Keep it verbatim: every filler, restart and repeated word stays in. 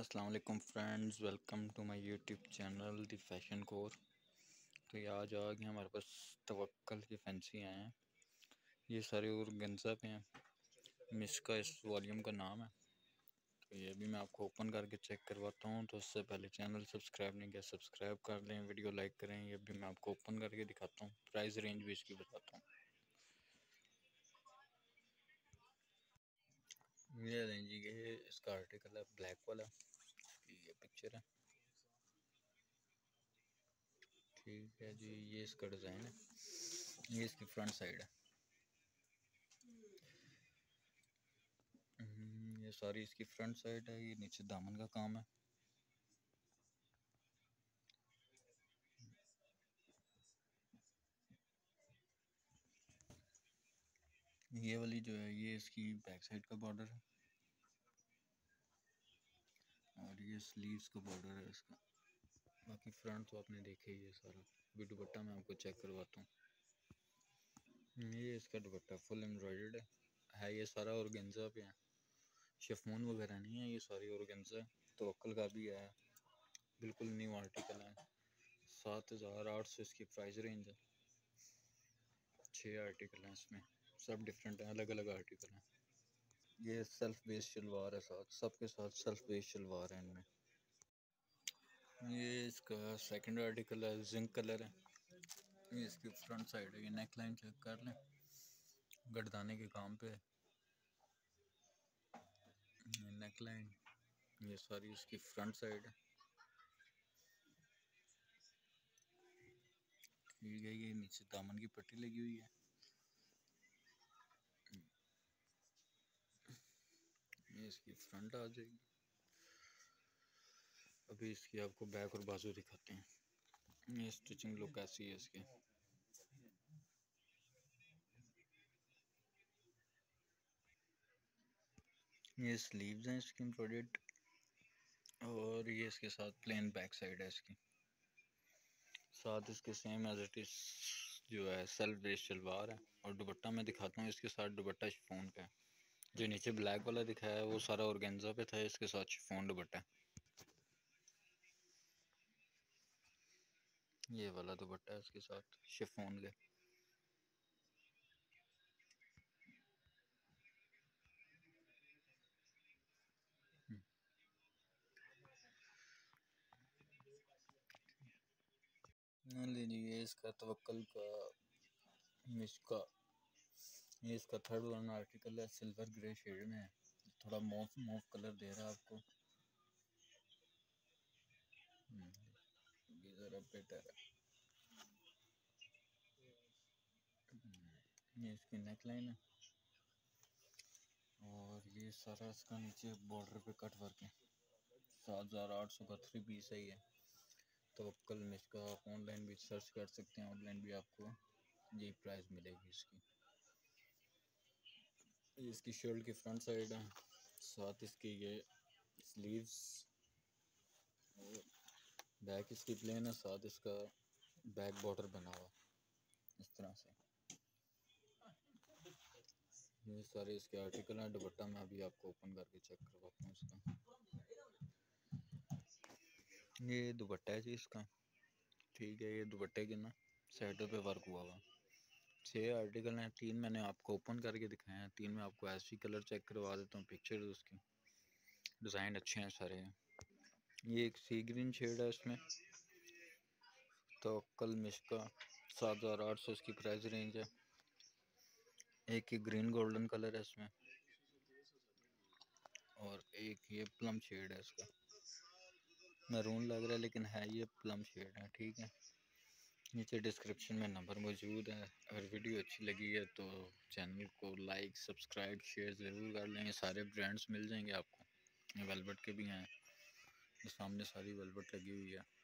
अस्सलाम वालेकुम friends, welcome to my YouTube channel the fashion core. तो ये आज आ गए हमारे पास तवक्कल के फैंसी आए हैं। ये सारे ऑर्गेंजा पे हैं। मिश्का इस वॉल्यूम का नाम है। तो ये भी मैं आपको ओपन करके चेक करवाता हूँ। तो उससे पहले चैनल सब्सक्राइब नहीं किया सब्सक्राइब कर लें, वीडियो लाइक करें। ये भी मैं आपको ओपन करके दिखाता हूँ, प्राइस रेंज भी इसकी बताता हूँ। ये जी ये इसका आर्टिकल है ब्लैक वाला, ये पिक्चर है, ठीक है जी। ये इसका डिज़ाइन है, ये इसकी फ्रंट साइड है। ये सारी इसकी फ्रंट साइड है। ये नीचे दामन का काम है। ये वाली जो है ये इसकी बैक साइड का बॉर्डर है और ये स्लीव्स का बॉर्डर है इसका। बाकी फ्रंट तो आपने देखे ही है सारा। अभी दुपट्टा मैं आपको चेक करवाता हूँ। ये इसका दुपट्टा फुल एम्ब्रॉयडर्ड है, है ये सारा ऑर्गेंजा पे है, शिफॉन वगैरह नहीं है, ये सारी ऑर्गेंजा। तवक्कल का भी है, बिल्कुल न्यू आर्टिकल है। सात हज़ार आठ सौ इसकी प्राइस रेंज है। छः आर्टिकल हैं इसमें, सब डिफरेंट हैं, अलग अलग आर्टिकल हैं। ये सेल्फ बेस शलवार है, साथ सबके साथ सेल्फ बेस शलवार है इनमें। ये इसका सेकंड आर्टिकल है, जिंक कलर है। ये इसकी फ्रंट साइड है। ये नेक लाइन चेक कर लें, गर्दाने के काम पे है नेक लाइन। ये सारी इसकी फ्रंट साइड है, ठीक है। ये नीचे दामन की पट्टी लगी हुई है। ये इसकी फ्रंट आ जाएगी। अभी इसकी आपको बैक और बाजू दिखाते हैं। ये स्टिचिंग लुक ऐसी है इसकी। ये स्लीव्स हैं इसकी एम्ब्रॉयडर्ड और ये इसके साथ प्लेन बैक साइड है इसकी। साथ इसके सेम एज इट इज जो है सेल्फ बेस शलवार है। और दुपट्टा मैं दिखाता हूँ इसके साथ। दुपट्टा शिफॉन का है, जो नीचे ब्लैक वाला दिखा है वो सारा ऑर्गेंजा पे था, इसके साथ शिफॉन दुपट्टा। ये वाला दुपट्टा इसके साथ शिफॉन ले। ले लीजिए इसका तवक्कल का मिश्का। ये इसका थर्ड वन आर्टिकल है, सिल्वर ग्रे शेड में है, थोड़ा मोव मोव कलर दे रहा है आपको। ये ज़रा बेटर है। ये इसकी नेक लाइन है और ये सारा इसका नीचे बॉर्डर पे कट वर्क है। सात हज़ार आठ सौ का थ्री पीस है ये तवक्कल मिश्का। आप ऑनलाइन भी सर्च कर सकते हैं, ऑनलाइन भी आपको यही प्राइस मिलेगी इसकी। इसकी शर्ट की फ्रंट साइड है, साथ इसकी ये स्लीव्स, बैक इसकी प्लेन है, साथ इसका बैक बॉर्डर बना हुआ इस तरह से। ये सारे इसके आर्टिकल हैं। दुपट्टा मैं अभी आपको ओपन करके चेक करवाता हूँ इसका। ये दुपट्टा है जी इसका, ठीक है। ये दुपट्टे के ना साइडों पे वर्क हुआ हुआ। छः आर्टिकल हैं, तीन मैंने आपको ओपन करके दिखाए हैं। तीन में आपको ऐसी कलर चेक करवा देता हूँ, पिक्चर्स उसकी। डिज़ाइन अच्छे हैं सारे हैं। ये एक सी ग्रीन शेड है इसमें। तवक्कल मिश्का सात हज़ार आठ सौ इसकी प्राइस रेंज है। एक ये ग्रीन गोल्डन कलर है इसमें और एक ये प्लम शेड है इसका। मैरून लग रहा है लेकिन है ये प्लम शेड है, ठीक है। नीचे डिस्क्रिप्शन में नंबर मौजूद है। अगर वीडियो अच्छी लगी है तो चैनल को लाइक सब्सक्राइब शेयर ज़रूर कर लें। सारे ब्रांड्स मिल जाएंगे आपको। वेलवेट के भी हैं, सामने सारी वेलवेट लगी हुई है।